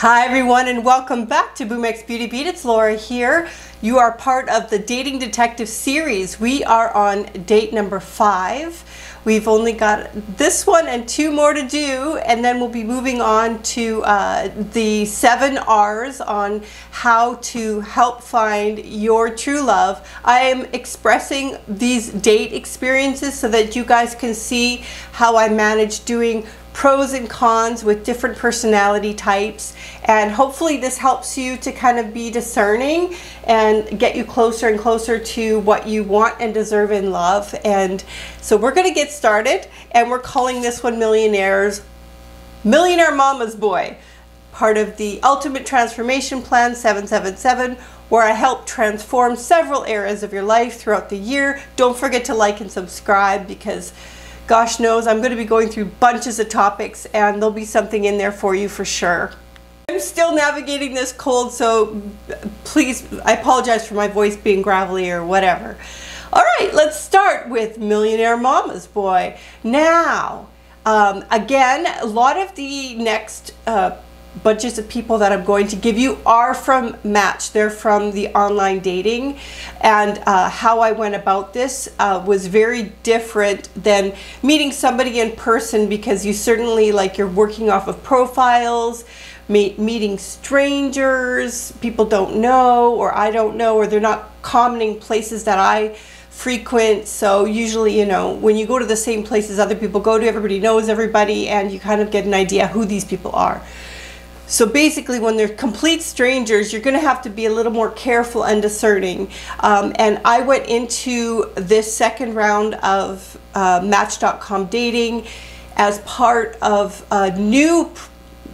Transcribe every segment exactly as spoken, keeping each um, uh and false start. Hi everyone and welcome back to BoomX Beauty Beat. It's Laura here. You are part of the Dating Detective series. We are on date number five. We've only got this one and two more to do, and then we'll be moving on to uh, the seven R's on how to help find your true love. I am expressing these date experiences so that you guys can see how I manage doing pros and cons with different personality types, and hopefully this helps you to kind of be discerning and get you closer and closer to what you want and deserve in love. And so we're going to get started, and we're calling this one Millionaires Millionaire Mama's Boy, part of the Ultimate Transformation Plan seven seven seven, where I help transform several areas of your life throughout the year. Don't forget to like and subscribe, because gosh knows I'm going to be going through bunches of topics, and there'll be something in there for you for sure. I'm still navigating this cold, so please, I apologize for my voice being gravelly or whatever. All right, let's start with Millionaire Mama's Boy. Now, um, again, a lot of the next uh, bunches of people that I'm going to give you are from Match. They're from the online dating, and uh, how I went about this uh, was very different than meeting somebody in person, because you certainly, like, you're working off of profiles, meet, meeting strangers, people don't know, or I don't know, or they're not commenting places that I frequent. So usually, you know, when you go to the same places other people go to, everybody knows everybody, and you kind of get an idea who these people are. So basically, when they're complete strangers, you're going to have to be a little more careful and discerning. Um, and I went into this second round of uh, match dot com dating as part of a new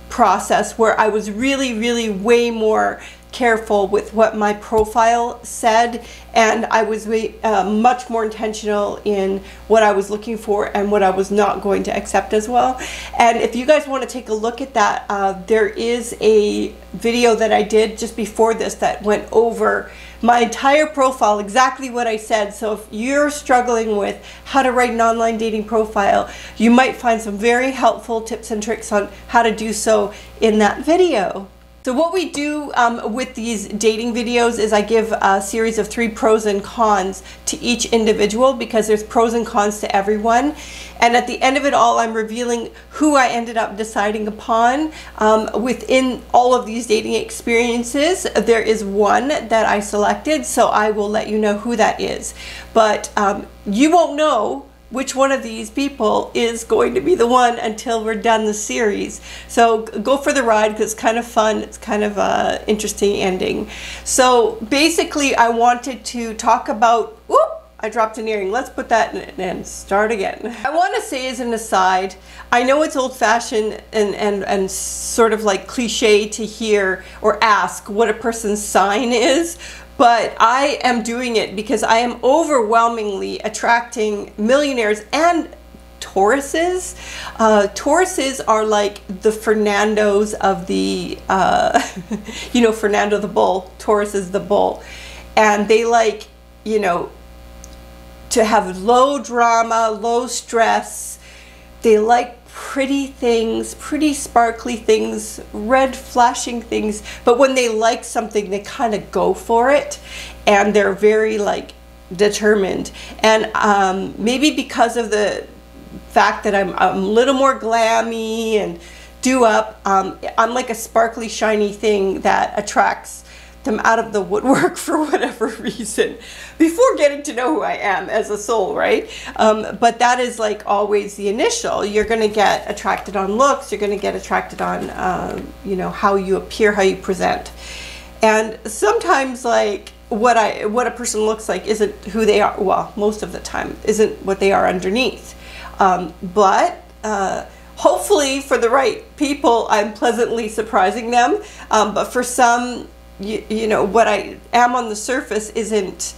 process where I was really, really way more careful with what my profile said, and I was uh, much more intentional in what I was looking for and what I was not going to accept as well. And if you guys want to take a look at that, uh, there is a video that I did just before this that went over my entire profile, exactly what I said. So if you're struggling with how to write an online dating profile, you might find some very helpful tips and tricks on how to do so in that video. So what we do um, with these dating videos is I give a series of three pros and cons to each individual, because there's pros and cons to everyone. And at the end of it all, I'm revealing who I ended up deciding upon. Um, within all of these dating experiences, there is one that I selected, so I will let you know who that is. But um, you won't know which one of these people is going to be the one until we're done the series. So go for the ride, because it's kind of fun. It's kind of a interesting ending. So basically, I wanted to talk about, whoop, I dropped an earring. Let's put that in and start again. I want to say, as an aside, I know it's old fashioned and, and, and sort of like cliche to hear or ask what a person's sign is, but I am doing it because I am overwhelmingly attracting millionaires and Tauruses. Uh, Tauruses are like the Fernandos of the, uh, you know, Fernando the bull. Taurus is the bull. And they like, you know, to have low drama, low stress. They like pretty things, pretty sparkly things, red flashing things, but when they like something, they kind of go for it, and they're very like determined. And um, maybe because of the fact that I'm, I'm a little more glammy and do up, um, I'm like a sparkly, shiny thing that attracts them out of the woodwork for whatever reason, before getting to know who I am as a soul, right? Um, but that is like always the initial. You're going to get attracted on looks. You're going to get attracted on, um, you know, how you appear, how you present. And sometimes, like, what I what a person looks like isn't who they are. Well, most of the time isn't what they are underneath. Um, but uh, hopefully for the right people, I'm pleasantly surprising them. Um, but for some, You, you know, what I am on the surface isn't,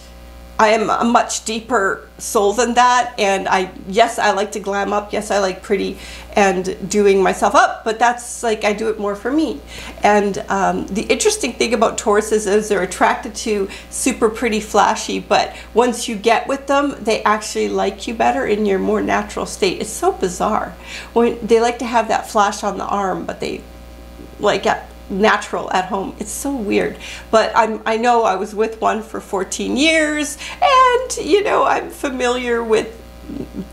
I am a much deeper soul than that. And I, yes, I like to glam up. Yes, I like pretty and doing myself up, but that's like, I do it more for me. And um, the interesting thing about Tauruses is they're attracted to super pretty, flashy, but once you get with them, they actually like you better in your more natural state. It's so bizarre. When they like to have that flash on the arm, but they like it natural at home. It's so weird, but I'm, I know I was with one for fourteen years, and you know, I'm familiar with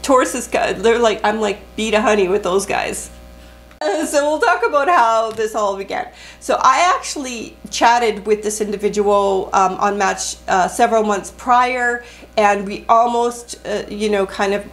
Taurus's guys. They're like, I'm like bee to honey with those guys. Uh, so we'll talk about how this all began. So I actually chatted with this individual um, on Match uh, several months prior, and we almost, uh, you know, kind of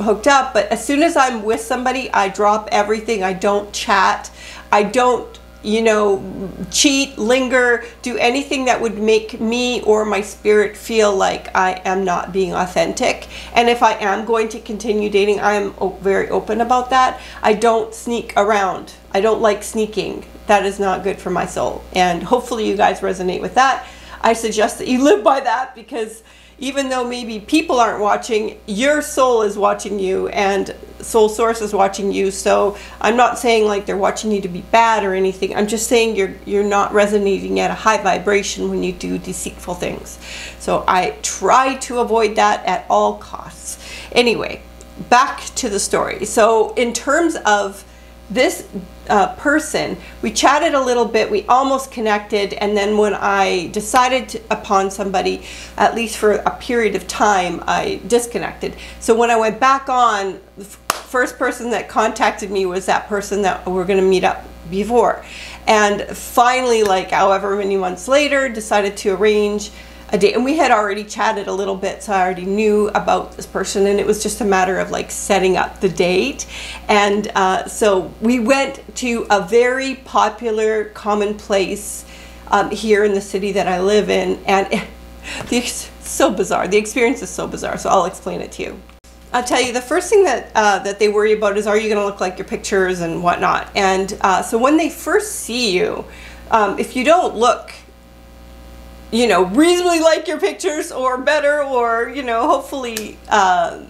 hooked up. But as soon as I'm with somebody, I drop everything. I don't chat. I don't, you know, cheat, linger, do anything that would make me or my spirit feel like I am not being authentic. And if I am going to continue dating, I am very open about that. I don't sneak around. I don't like sneaking. That is not good for my soul. And hopefully you guys resonate with that. I suggest that you live by that, because even though maybe people aren't watching, your soul is watching you and soul source is watching you. So I'm not saying like they're watching you to be bad or anything. I'm just saying you're you're not resonating at a high vibration when you do deceitful things. So I try to avoid that at all costs. Anyway, back to the story. So in terms of this uh, person, we chatted a little bit, we almost connected, and then when I decided to, upon somebody, at least for a period of time, I disconnected. So when I went back on, the first person that contacted me was that person that we're going to meet up before. And finally, like however many months later, decided to arrange a date, and we had already chatted a little bit, so I already knew about this person, and it was just a matter of like setting up the date. And uh, so we went to a very popular, common place um, here in the city that I live in, and it, it's so bizarre. The experience is so bizarre, so I'll explain it to you. I'll tell you, the first thing that uh, that they worry about is, are you going to look like your pictures and whatnot? And uh, so when they first see you, um, if you don't look, you know, reasonably like your pictures or better, or, you know, hopefully uh,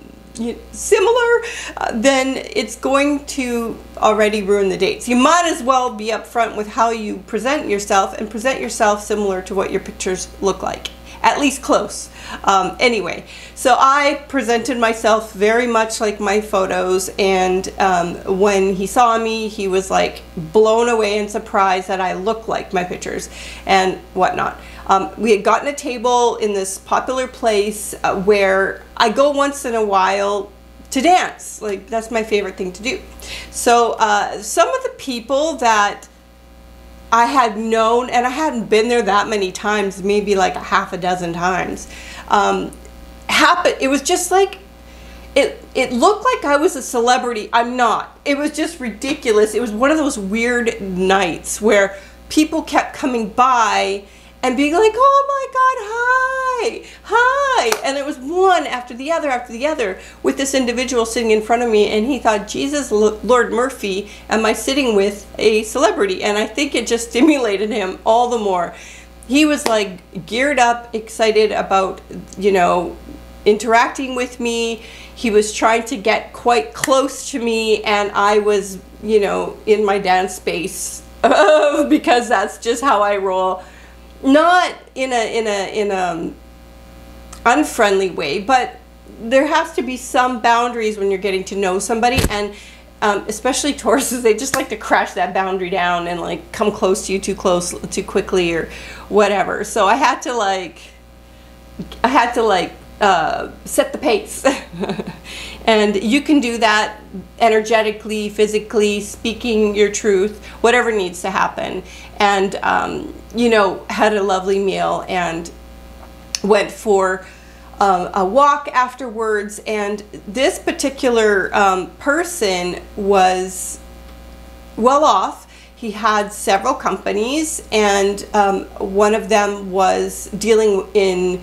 similar, uh, then it's going to already ruin the dates. You might as well be upfront with how you present yourself, and present yourself similar to what your pictures look like, at least close. Um, anyway, so I presented myself very much like my photos, and um, when he saw me, he was like blown away and surprised that I look like my pictures and whatnot. Um, we had gotten a table in this popular place uh, where I go once in a while to dance. Like, that's my favorite thing to do. So uh, some of the people that I had known, and I hadn't been there that many times, maybe like a half a dozen times, um, happened. It was just like, it, it looked like I was a celebrity. I'm not. It was just ridiculous. It was one of those weird nights where people kept coming by and being like, oh my God, hi, hi. And it was one after the other after the other with this individual sitting in front of me. And he thought, Jesus, Lord Murphy, am I sitting with a celebrity? And I think it just stimulated him all the more. He was like geared up, excited about, you know, interacting with me. He was trying to get quite close to me. And I was, you know, in my dance space because that's just how I roll. Not in a in a in a unfriendly way, but there has to be some boundaries when you're getting to know somebody, and um, especially Tauruses, they just like to crash that boundary down and like come close to you too close too quickly or whatever. So I had to like I had to like uh, set the pace, and you can do that energetically, physically, speaking your truth, whatever needs to happen. And um, you know, had a lovely meal and went for uh, a walk afterwards. And this particular um, person was well off. He had several companies, and um, one of them was dealing in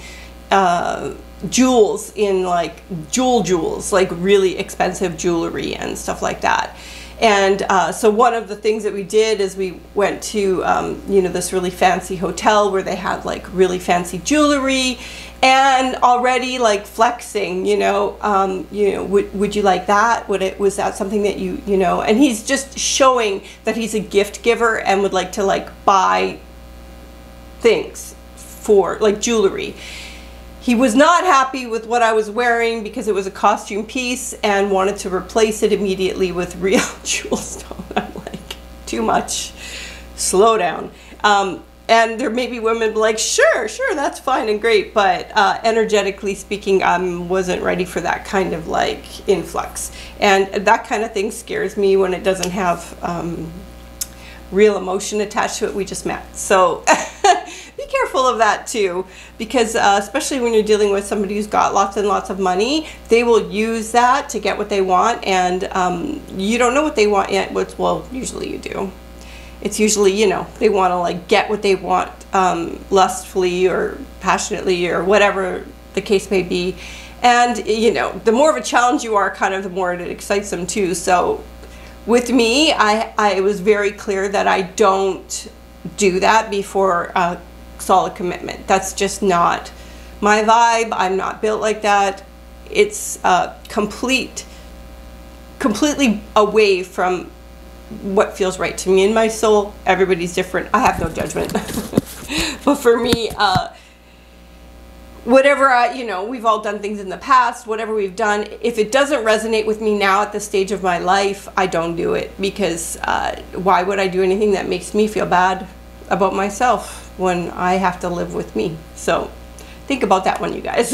uh, jewels, in like jewel jewels, like really expensive jewelry and stuff like that. And uh, so one of the things that we did is we went to, um, you know, this really fancy hotel where they had like really fancy jewelry, and already like flexing, you know, um, you know, would, would you like that? Would it, was that something that you, you know, and he's just showing that he's a gift giver and would like to like buy things for like jewelry. He was not happy with what I was wearing because it was a costume piece, and wanted to replace it immediately with real jewel stone. I'm like, too much, slow down. Um, and there may be women like, sure, sure, that's fine and great, but uh, energetically speaking, I um, wasn't ready for that kind of like influx. And that kind of thing scares me when it doesn't have um, real emotion attached to it. We just met. So be careful of that too, because uh, especially when you're dealing with somebody who's got lots and lots of money, they will use that to get what they want, and um, you don't know what they want yet, which, well, usually you do. It's usually, you know, they want to like get what they want um, lustfully or passionately or whatever the case may be. And, you know, the more of a challenge you are, kind of the more it excites them too. So with me, I, I was very clear that I don't do that before a solid commitment. That's just not my vibe. I'm not built like that. It's uh, complete, completely away from what feels right to me and my soul. Everybody's different. I have no judgment. But for me, uh, whatever I, you know, we've all done things in the past, whatever we've done, if it doesn't resonate with me now at this stage of my life, I don't do it, because uh, why would I do anything that makes me feel bad about myself when I have to live with me? So think about that one, you guys.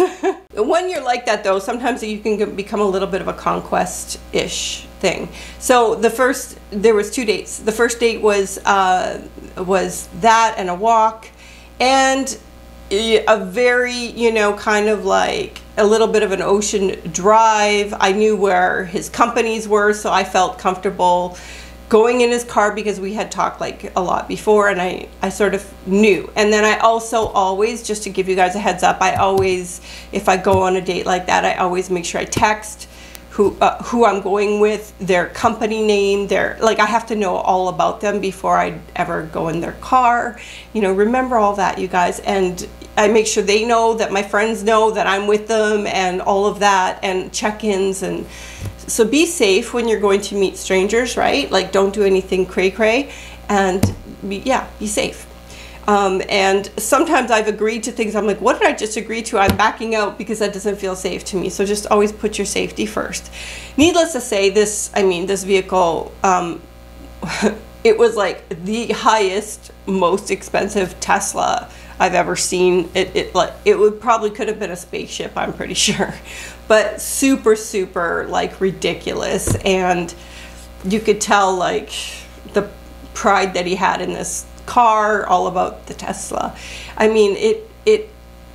When you're like that though, sometimes you can become a little bit of a conquest-ish thing. So the first, there was two dates. The first date was uh, was that and a walk, and a very, you know, kind of like a little bit of an ocean drive. I knew where his companies were, so I felt comfortable going in his car because we had talked like a lot before, and I, I sort of knew. And then I also always, just to give you guys a heads up, I always, if I go on a date like that, I always make sure I text who uh, who I'm going with, their company name, their, like, I have to know all about them before I ever go in their car. You know, remember all that, you guys. And I make sure they know, that my friends know that I'm with them, and all of that, and check-ins. And so be safe when you're going to meet strangers, right? Like, don't do anything cray-cray, and be, yeah, be safe. Um, and sometimes I've agreed to things. I'm like, what did I just agree to? I'm backing out because that doesn't feel safe to me. So just always put your safety first. Needless to say, this, I mean, this vehicle, um, it was like the highest, most expensive Tesla I've ever seen. It, it like it would probably could have been a spaceship, I'm pretty sure, but super super like ridiculous. And you could tell like the pride that he had in this car, all about the Tesla. I mean, it it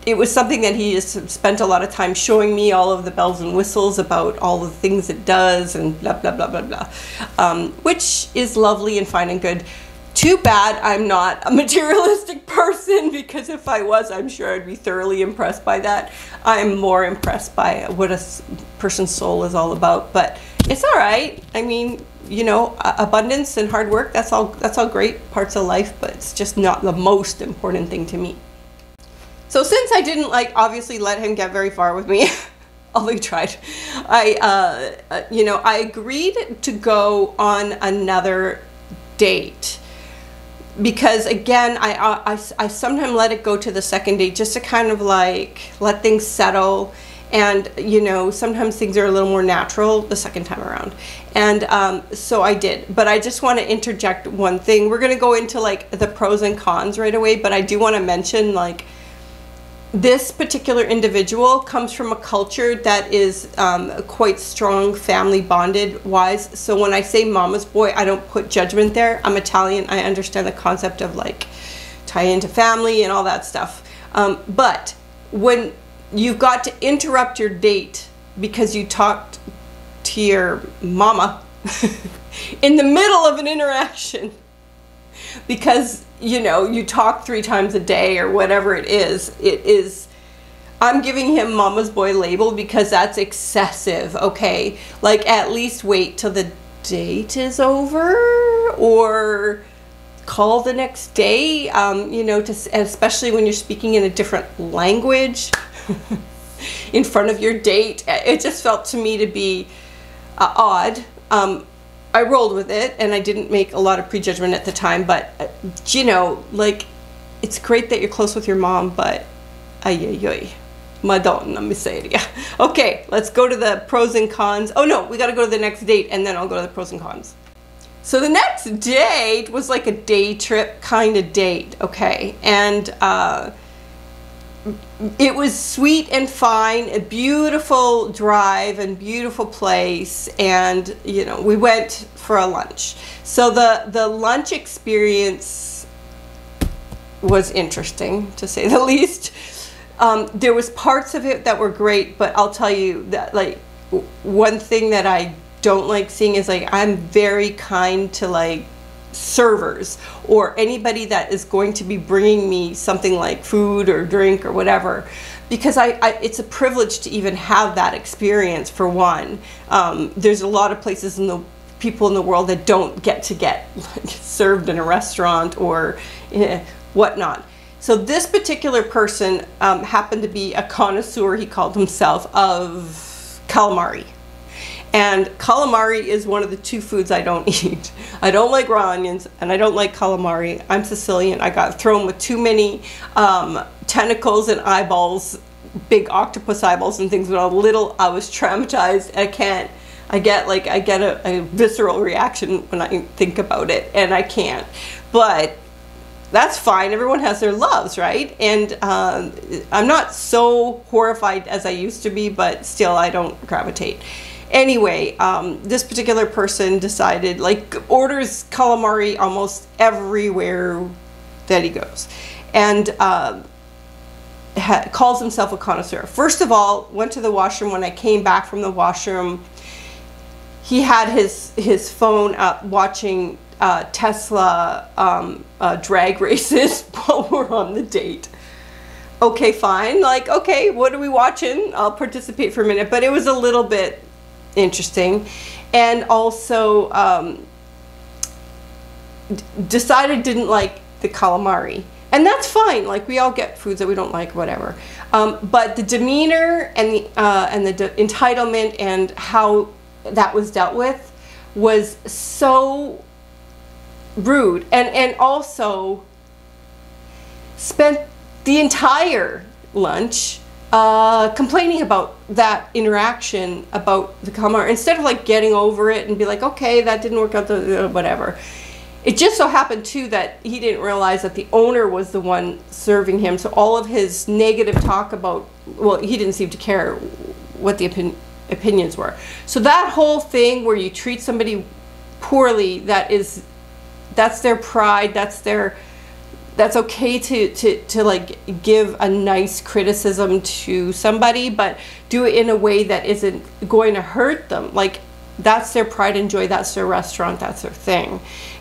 it was something that he just spent a lot of time showing me, all of the bells and whistles about all the things it does and blah blah blah blah blah, um, which is lovely and fine and good. Too bad I'm not a materialistic person, because if I was, I'm sure I'd be thoroughly impressed by that. I'm more impressed by what a person's soul is all about, but it's all right. I mean, you know, abundance and hard work, that's all, that's all great parts of life, but it's just not the most important thing to me. So since I didn't, like, obviously let him get very far with me, although he tried, I, uh, you know, I agreed to go on another date. Because again, I, I, I sometimes let it go to the second date just to kind of like let things settle. And, you know, sometimes things are a little more natural the second time around. And um, so I did. But I just want to interject one thing. We're going to go into like the pros and cons right away. But I do want to mention, like, this particular individual comes from a culture that is um, quite strong family bonded wise. So when I say mama's boy, I don't put judgment there. I'm Italian. I understand the concept of like tie into family and all that stuff. Um, but when you've got to interrupt your date because you talked to your mama in the middle of an interaction, because, you know, you talk three times a day or whatever it is, it is, I'm giving him mama's boy label because that's excessive, okay? Like, at least wait till the date is over, or call the next day, um, you know, to, especially when you're speaking in a different language in front of your date. It just felt to me to be uh, odd. Um, I rolled with it, and I didn't make a lot of prejudgment at the time, but uh, you know, like, it's great that you're close with your mom, but ay ay ay, Madonna miseria. Okay, let's go to the pros and cons. Oh no, we got to go to the next date, and then I'll go to the pros and cons. So the next date was like a day trip kind of date, okay? And uh, it was sweet and fine, a beautiful drive and beautiful place. And, you know, we went for a lunch. So the, the lunch experience was interesting, to say the least. Um, there was parts of it that were great, but I'll tell you that, like, one thing that I don't like seeing is, like, I'm very kind to like servers or anybody that is going to be bringing me something like food or drink or whatever, because I, I it's a privilege to even have that experience, for one. Um, there's a lot of places in the people in the world that don't get to get like, served in a restaurant or eh, whatnot. So this particular person um, happened to be a connoisseur, he called himself, of calamari. And calamari is one of the two foods I don't eat. I don't like raw onions and I don't like calamari. I'm Sicilian. I got thrown with too many um, tentacles and eyeballs, big octopus eyeballs and things. When I was little, I was traumatized. I can't, I get like, I get a, a visceral reaction when I think about it, and I can't. But that's fine. Everyone has their loves, right? And um, I'm not so horrified as I used to be, but still I don't gravitate. Anyway, um, this particular person decided, like, orders calamari almost everywhere that he goes, and uh, ha calls himself a connoisseur. First of all, went to the washroom. When I came back from the washroom, he had his, his phone up watching uh, Tesla um, uh, drag races while we're on the date. Okay, fine. Like, okay, what are we watching? I'll participate for a minute, but it was a little bit interesting. And also um, d decided didn't like the calamari, and that's fine. Like, we all get foods that we don't like, whatever. Um, but the demeanor and the uh, and the de entitlement and how that was dealt with was so rude, and and also spent the entire lunch Uh, complaining about that interaction, about the calamari, instead of like getting over it and be like, okay, that didn't work out, whatever. It just so happened too that he didn't realize that the owner was the one serving him, so all of his negative talk about, well, he didn't seem to care what the opin opinions were. So that whole thing where you treat somebody poorly, that is, that's their pride, that's their, that's okay to, to, to like give a nice criticism to somebody, but do it in a way that isn't going to hurt them. Like, that's their pride and joy, that's their restaurant, that's their thing.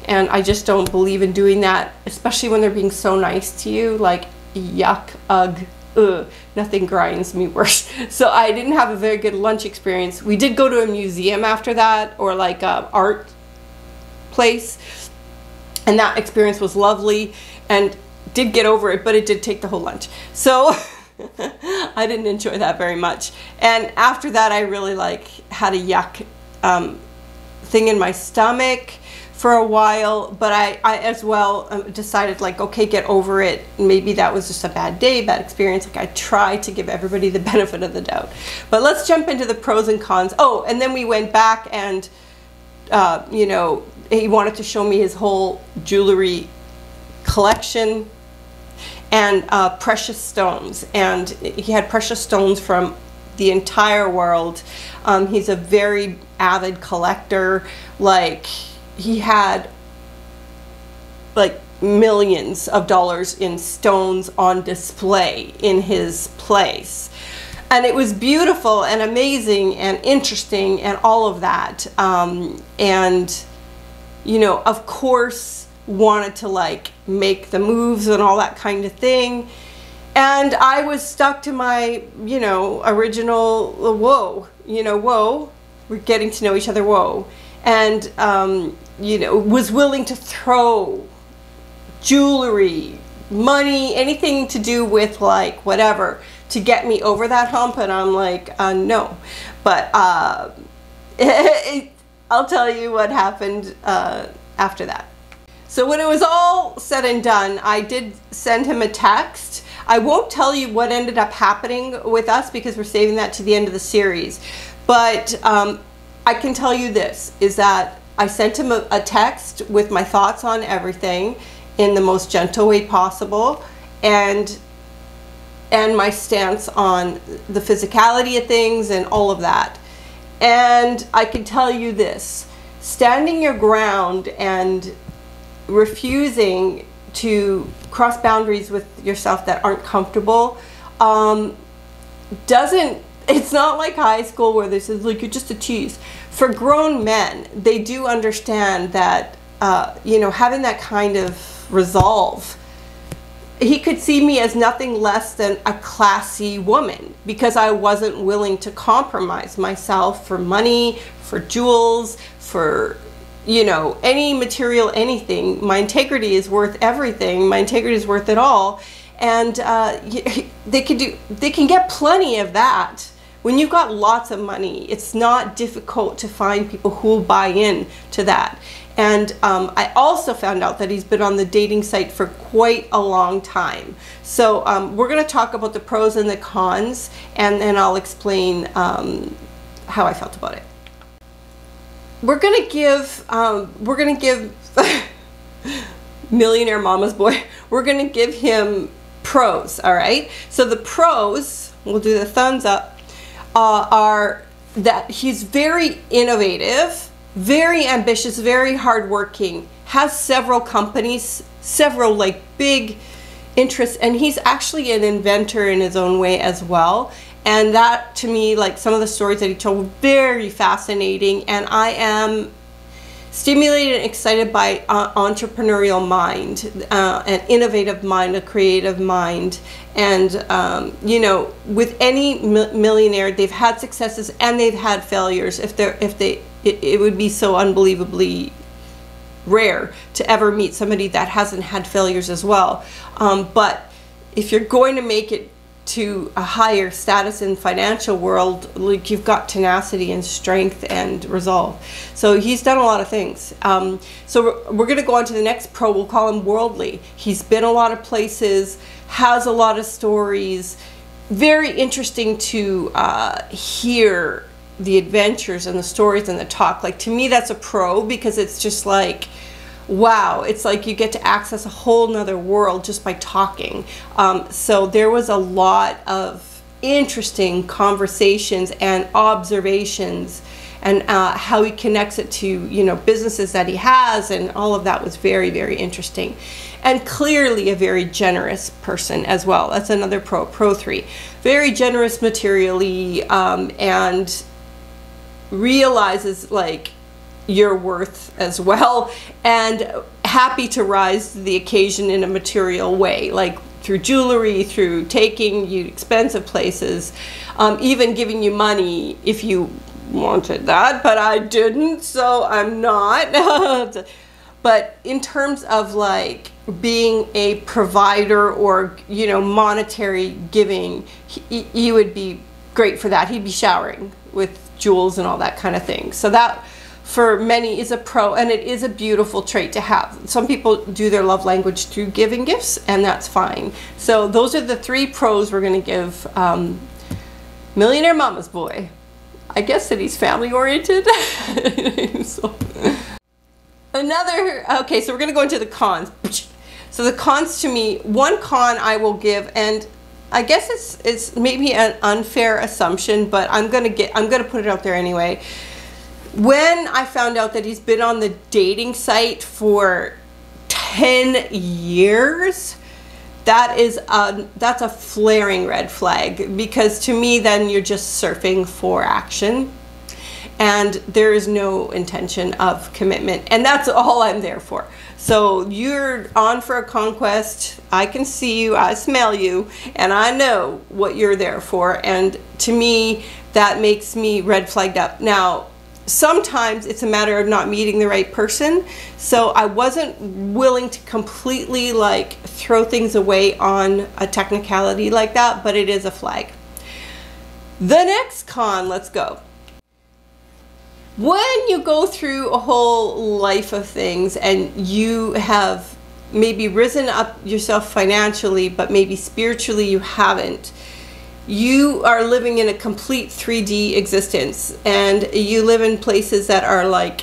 And I just don't believe in doing that, especially when they're being so nice to you. Like, yuck, ugh, ugh, nothing grinds me worse. So I didn't have a very good lunch experience. We did go to a museum after that, or like an art place, and that experience was lovely. And did get over it, but it did take the whole lunch. So I didn't enjoy that very much. And after that, I really like had a yuck um, thing in my stomach for a while, but I, I as well um, decided, like, okay, get over it. Maybe that was just a bad day, bad experience. Like, I try to give everybody the benefit of the doubt. But let's jump into the pros and cons. Oh, and then we went back and, uh, you know, he wanted to show me his whole jewelry collection and uh, precious stones, and he had precious stones from the entire world. Um, he's a very avid collector. Like, he had like millions of dollars in stones on display in his place, and it was beautiful and amazing and interesting and all of that. Um, and you know, of course, wanted to like make the moves and all that kind of thing, and I was stuck to my, you know, original whoa, you know, whoa, we're getting to know each other, whoa. And um, you know, was willing to throw jewelry, money, anything to do with like whatever to get me over that hump, and I'm like, uh, no. But uh, it, I'll tell you what happened uh, after that. So when it was all said and done, I did send him a text. I won't tell you what ended up happening with us because we're saving that to the end of the series. But um, I can tell you this, is that I sent him a, a text with my thoughts on everything in the most gentle way possible, and and my stance on the physicality of things and all of that. And I can tell you this, standing your ground and refusing to cross boundaries with yourself that aren't comfortable um, doesn't, it's not like high school where they say, look, you're just a tease. For grown men, they do understand that, uh, you know, having that kind of resolve. He could see me as nothing less than a classy woman because I wasn't willing to compromise myself for money, for jewels, for, you know, any material, anything. My integrity is worth everything. My integrity is worth it all. And uh, they could do, they can get plenty of that. When you've got lots of money, it's not difficult to find people who will buy in to that. And um, I also found out that he's been on the dating site for quite a long time. So um, we're going to talk about the pros and the cons, and then I'll explain um, how I felt about it. We're going to give, um, we're going to give Millionaire Mama's Boy, we're going to give him pros, all right? So the pros, we'll do the thumbs up, uh, are that he's very innovative, very ambitious, very hardworking, has several companies, several like big interests, and he's actually an inventor in his own way as well. And that to me, like some of the stories that he told were very fascinating, and I am stimulated and excited by uh, entrepreneurial mind, uh, an innovative mind, a creative mind. And, um, you know, with any millionaire, they've had successes and they've had failures. If they're, if they, it, it would be so unbelievably rare to ever meet somebody that hasn't had failures as well. Um, but if you're going to make it to a higher status in financial world, like you've got tenacity and strength and resolve. So he's done a lot of things. Um, so we're, we're going to go on to the next pro. We'll call him worldly. He's been a lot of places, has a lot of stories, very interesting to uh, hear the adventures and the stories and the talk. Like to me, that's a pro because it's just like, wow, it's like you get to access a whole nother world just by talking. Um, so there was a lot of interesting conversations and observations, and uh, how he connects it to, you know, businesses that he has, and all of that was very, very interesting. And clearly a very generous person as well. That's another pro, pro three. Very generous materially, um, and realizes like your worth as well, and happy to rise to the occasion in a material way, like through jewelry, through taking you expensive places, um, even giving you money if you wanted that, but I didn't, so I'm not. But in terms of like being a provider or, you know, monetary giving, he, he would be great for that. He'd be showering with jewels and all that kind of thing. So that for many is a pro, and it is a beautiful trait to have. Some people do their love language through giving gifts, and that's fine. So those are the three pros we're going to give um, Millionaire Mama's Boy. I guess that he's family oriented. So another, okay, so we're going to go into the cons. So the cons to me, one con I will give, and I guess it's, it's maybe an unfair assumption, but I'm going to get, I'm going to put it out there anyway. When I found out that he's been on the dating site for ten years, that is a, that's a flaring red flag, because to me then you're just surfing for action and there is no intention of commitment, and that's all I'm there for. So you're on for a conquest. I can see you, I smell you, and I know what you're there for, and to me that makes me red flagged up. Now, sometimes it's a matter of not meeting the right person. So I wasn't willing to completely like throw things away on a technicality like that, but it is a flag. The next con, let's go. When you go through a whole life of things and you have maybe risen up yourself financially, but maybe spiritually you haven't, you are living in a complete three D existence, and you live in places that are like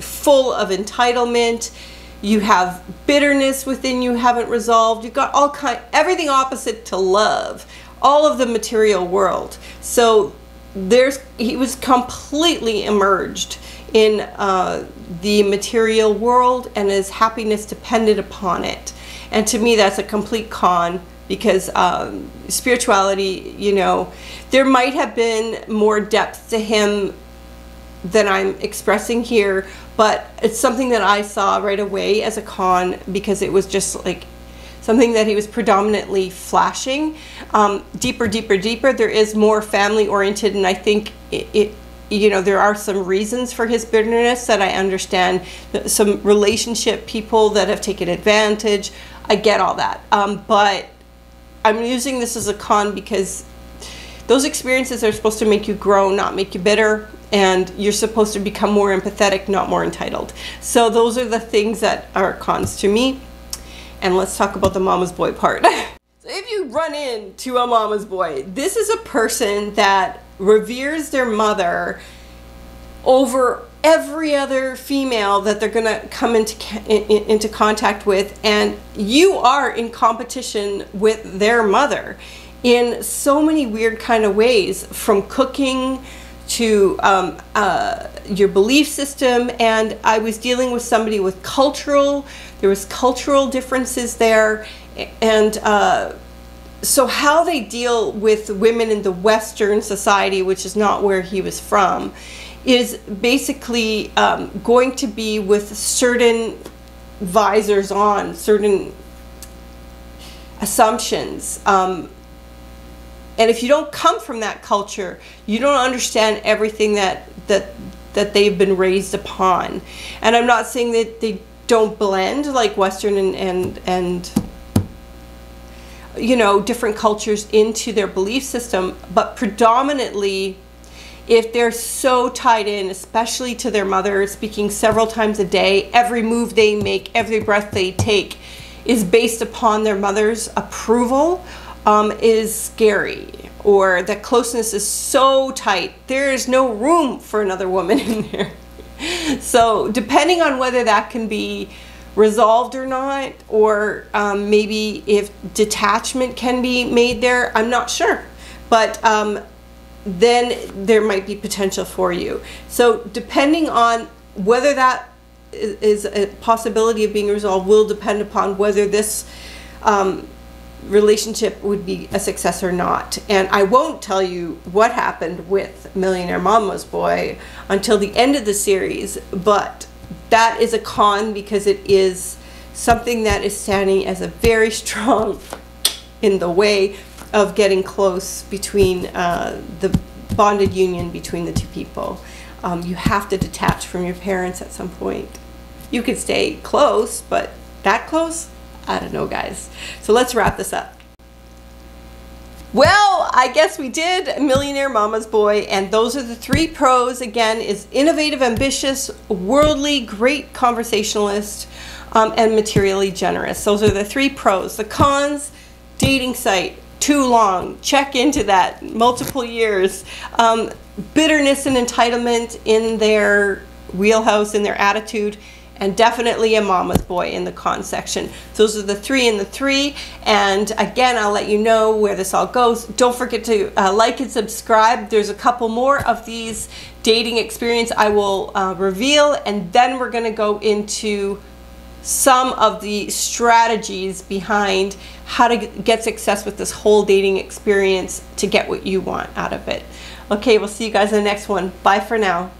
full of entitlement. You have bitterness within you haven't resolved. You've got all kind, everything opposite to love, all of the material world. So there's, he was completely immersed in uh, the material world, and his happiness depended upon it. And to me, that's a complete con, because um, spirituality, you know, there might have been more depth to him than I'm expressing here, but it's something that I saw right away as a con, because it was just like something that he was predominantly flashing. Um, deeper, deeper, deeper, there is more family oriented, and I think it, it you know, there are some reasons for his bitterness that I understand. Some relationship people that have taken advantage. I get all that. Um, but I'm using this as a con because those experiences are supposed to make you grow, not make you bitter. And you're supposed to become more empathetic, not more entitled. So those are the things that are cons to me. And let's talk about the mama's boy part. So if you run into a mama's boy, this is a person that reveres their mother over every other female that they're gonna come into into contact with, and you are in competition with their mother in so many weird kind of ways, from cooking to um, uh, your belief system. And I was dealing with somebody with cultural, there was cultural differences there, and uh, so how they deal with women in the Western society, which is not where he was from, is basically um, going to be with certain visors on, certain assumptions. Um, and if you don't come from that culture, you don't understand everything that, that, that they've been raised upon. And I'm not saying that they don't blend, like Western and, and, and you know, different cultures into their belief system, but predominantly if they're so tied in, especially to their mother, speaking several times a day, every move they make, every breath they take is based upon their mother's approval, um, is scary. Or the closeness is so tight, there is no room for another woman in there. So depending on whether that can be resolved or not, or um, maybe if detachment can be made there, I'm not sure, but um, then there might be potential for you. So depending on whether that is a possibility of being resolved will depend upon whether this um, relationship would be a success or not. And I won't tell you what happened with Millionaire Mama's Boy until the end of the series, but that is a con because it is something that is standing as a very strong in the way of getting close between uh, the bonded union between the two people. Um, you have to detach from your parents at some point. You could stay close, but that close? I don't know, guys. So let's wrap this up. Well, I guess we did Millionaire Mama's Boy, and those are the three pros. Again, is innovative, ambitious, worldly, great conversationalist, um, and materially generous. Those are the three pros. The cons, dating site, too long, check into that, multiple years, um, bitterness and entitlement in their wheelhouse, in their attitude, and definitely a mama's boy in the con section. Those are the three in the three. And again, I'll let you know where this all goes. Don't forget to uh, like and subscribe. There's a couple more of these dating experience I will uh, reveal, and then we're gonna go into some of the strategies behind how to get success with this whole dating experience to get what you want out of it. Okay, we'll see you guys in the next one. Bye for now.